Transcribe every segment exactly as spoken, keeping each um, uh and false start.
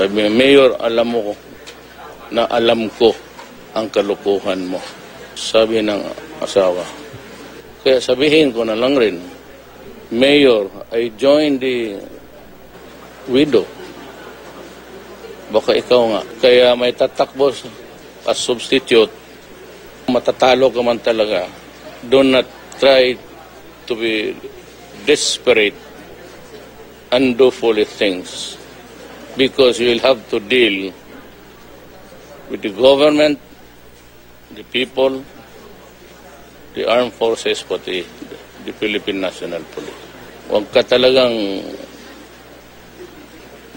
Sabi niya, Mayor, alam mo ko na alam ko ang kalukuhan mo. Sabi ng asawa. Kaya sabihin ko na lang rin, Mayor, I joined the widow. Baka ikaw nga. Kaya may tatakbo as substitute. Matatalo ka man talaga. Do not try to be desperate and do foolish things. Because you will have to deal with the government, the people, the armed forces, pati the Philippine National Police. Huwag ka talagang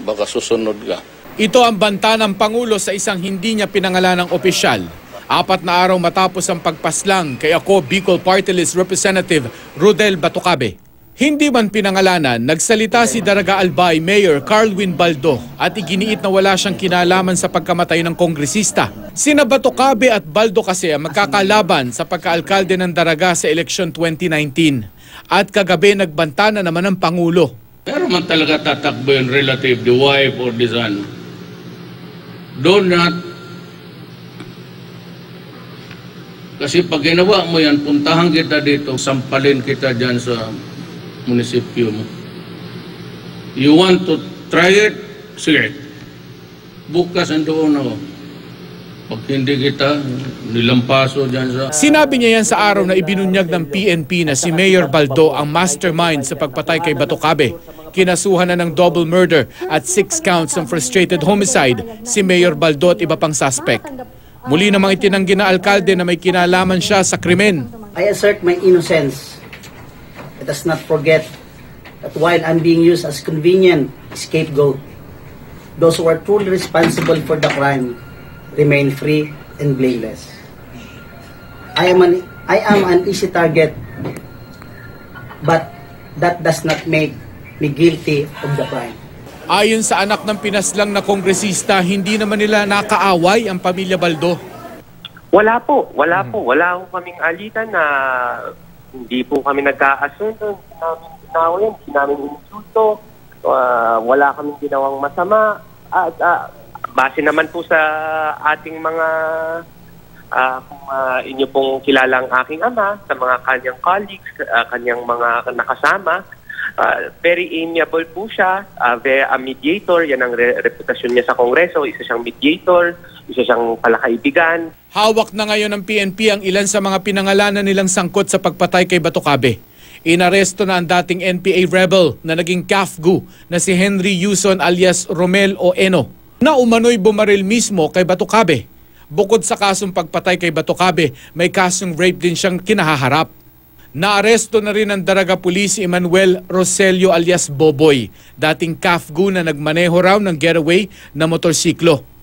baka susunod ka. Ito ang banta ng Pangulo sa isang hindi niya pinangalanang opisyal. Apat na araw matapos ang pagpaslang kay ako, Bicol Partylist Representative Rodel Batocabe. Hindi man pinangalanan, nagsalita si Daraga Albay Mayor Carlwyn Baldo at iginiit na wala siyang kinalaman sa pagkamatay ng kongresista. Sina Batocabe at Baldo kasi ang magkakalaban sa pagkaalkalde ng Daraga sa eleksyon twenty nineteen. At kagabi nagbanta na naman ang Pangulo. Pero man talaga tatakbo yung relative, the wife or the son. Do not. Kasi pag ginawa mo yan, puntahan kita dito, sampalin kita dyan sa munisipyo mo. You want to try it? Sige. Bukas andoon ako. Pag hindi kita, nilampaso dyan sa... Sinabi niya yan sa araw na ibinunyag ng P N P na si Mayor Baldo ang mastermind sa pagpatay kay Batocabe. Kinasuhan na ng double murder at six counts ng frustrated homicide si Mayor Baldo at iba pang suspect. Muli namang itinanggi na alkalde na may kinalaman siya sa krimen. I assert my innocence. Let us not forget that while I'm being used as convenient scapegoat, those who are truly responsible for the crime remain free and blameless. I am an, I am an easy target, but that does not make me guilty of the crime. Ayon sa anak ng pinaslang na kongresista, hindi naman nila nakaaway ang pamilya Baldo. Wala po, wala hmm. po. Wala po kaming alitan na... Hindi po kami nagka-asundo, hindi namin tinawin, hindi namin insulto, uh, wala kaming ginawang masama. At uh, uh, base naman po sa ating mga, uh, kung uh, inyo pong kilalang aking ama, sa mga kanyang colleagues, uh, kanyang mga nakasama, uh, very amiable po siya, uh, very a mediator, yan ang re reputasyon niya sa Kongreso, isa siyang mediator, isa siyang palakaibigan. Hawak na ngayon ng P N P ang ilan sa mga pinangalanan nilang sangkot sa pagpatay kay Batocabe. Inaresto na ang dating N P A rebel na naging C A F G U na si Henry Yuson alias Romel o Eno na umano'y bumaril mismo kay Batocabe. Bukod sa kasong pagpatay kay Batocabe, may kasong rape din siyang kinahaharap. Naaresto na rin ang Daraga Police si Emmanuel Roselio alias Boboy, dating C A F G U na nagmaneho raw ng getaway na motorsiklo.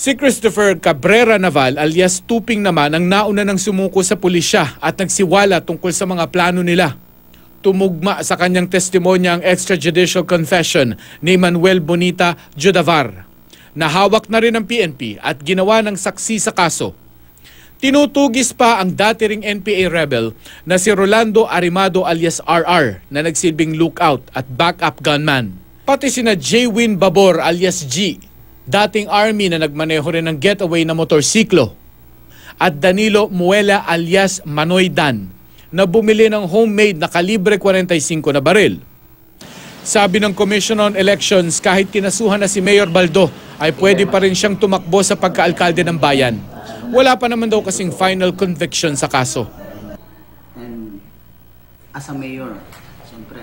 Si Christopher Cabrera Naval alias Tuping naman ang nauna ng sumuko sa pulisya at nagsiwala tungkol sa mga plano nila. Tumugma sa kanyang testimonya ang extrajudicial confession ni Manuel Bonita Judavar. Nahawak na rin ng P N P at ginawa ng saksi sa kaso. Tinutugis pa ang dati ring N P A rebel na si Rolando Arimado alias R R na nagsilbing lookout at backup gunman. Pati sina J. Wynne Babor alias G, dating army na nagmaneho rin ng getaway na motorsiklo, at Danilo Muela alias Manoy Dan na bumili ng homemade na kalibre forty-five na baril. Sabi ng Commission on Elections, kahit kinasuhan na si Mayor Baldo ay pwede pa rin siyang tumakbo sa pagkaalkalde ng bayan. Wala pa naman daw kasing final conviction sa kaso. And as a mayor, siyempre